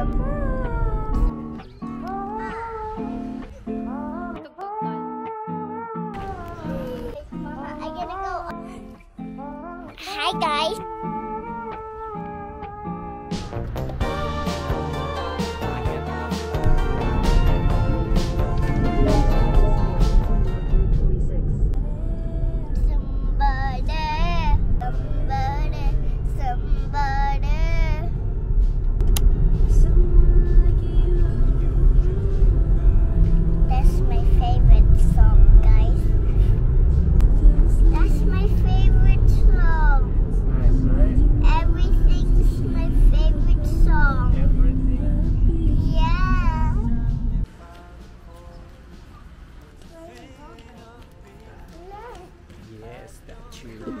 Hi guys.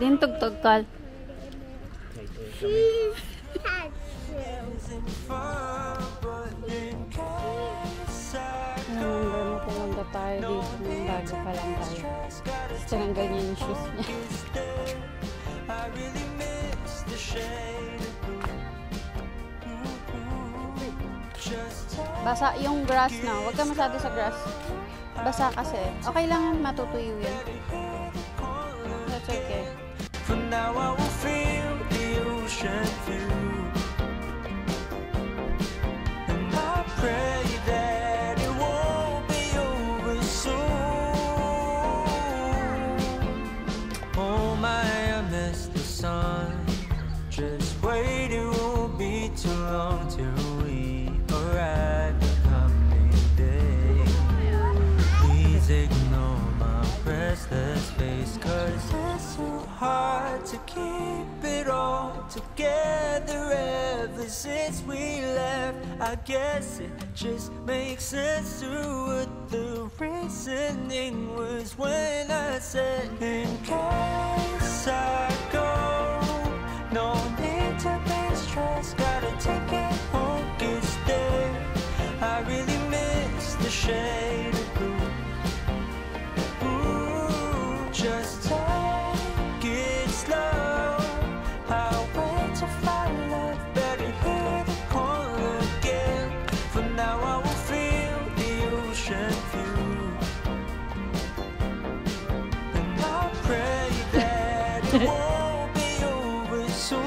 Din tugtog kal. Nalanda tayo dito ng bago pa lang tayo. Gusto nang ganyan yung shoes niya. Basa yung grass na. Huwag ka masyado sa grass. Basa kasi. Okay lang matutuyo yun. Okay. For now I will feel the ocean view, and I pray that it won't be over soon. Oh my, I miss the sun. Just wait, it won't be too long till we arrive the coming day. Please ignore my restless face, 'cause so hard to keep it all together ever since we left. I guess it just makes sense to what the reasoning was when I said, in case I go, no need to be stressed, gotta take it home, it's there. I really miss the shade of blue. Ooh, just won't be over soon.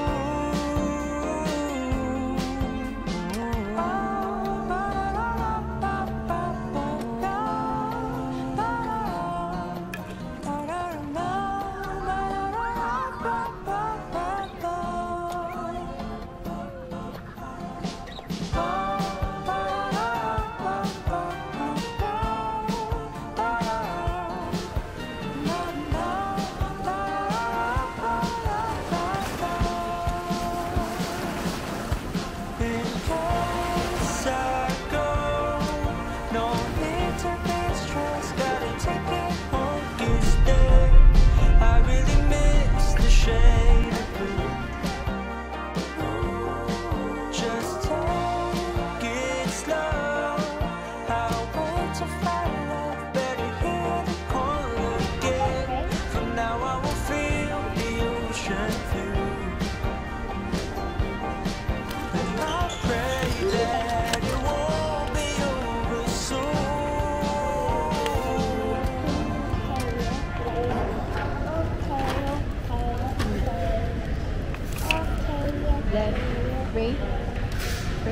Pray.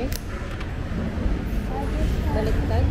Baliktad.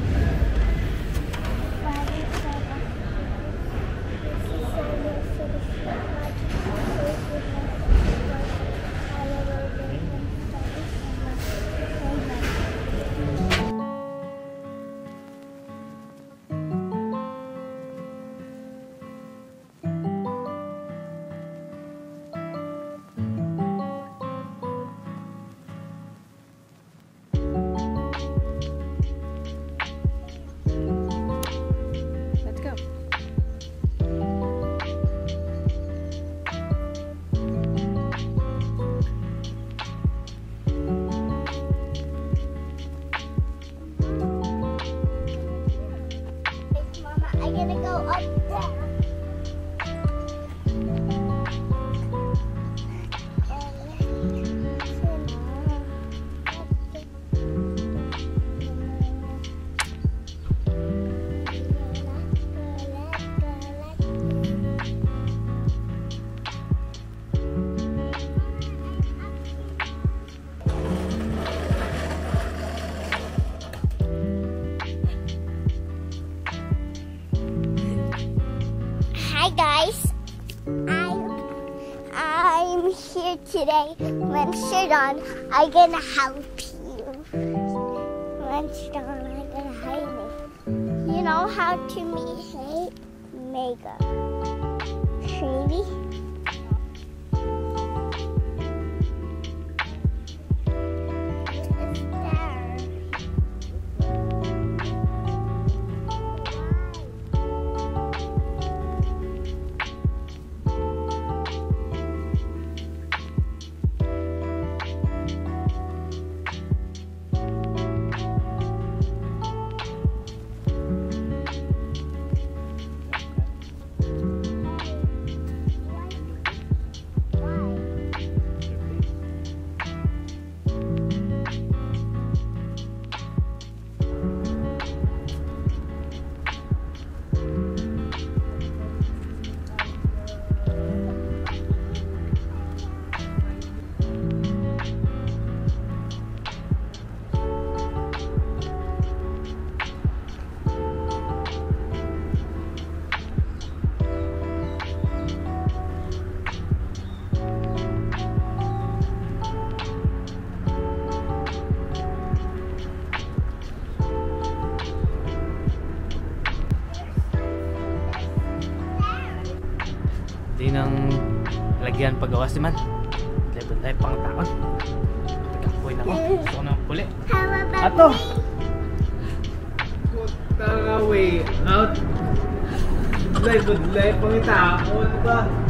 later today, when shirt on, I'm going to help you. When shirt on, I'm going to help you. You know how to make makeup? Maybe? Hindi nang lagyan pag-awas naman. Laban-laban pang taon. Pagkakuhin ako. Gusto ko naman puli. Ato! Putang away out. Laban-laban pang taon ba?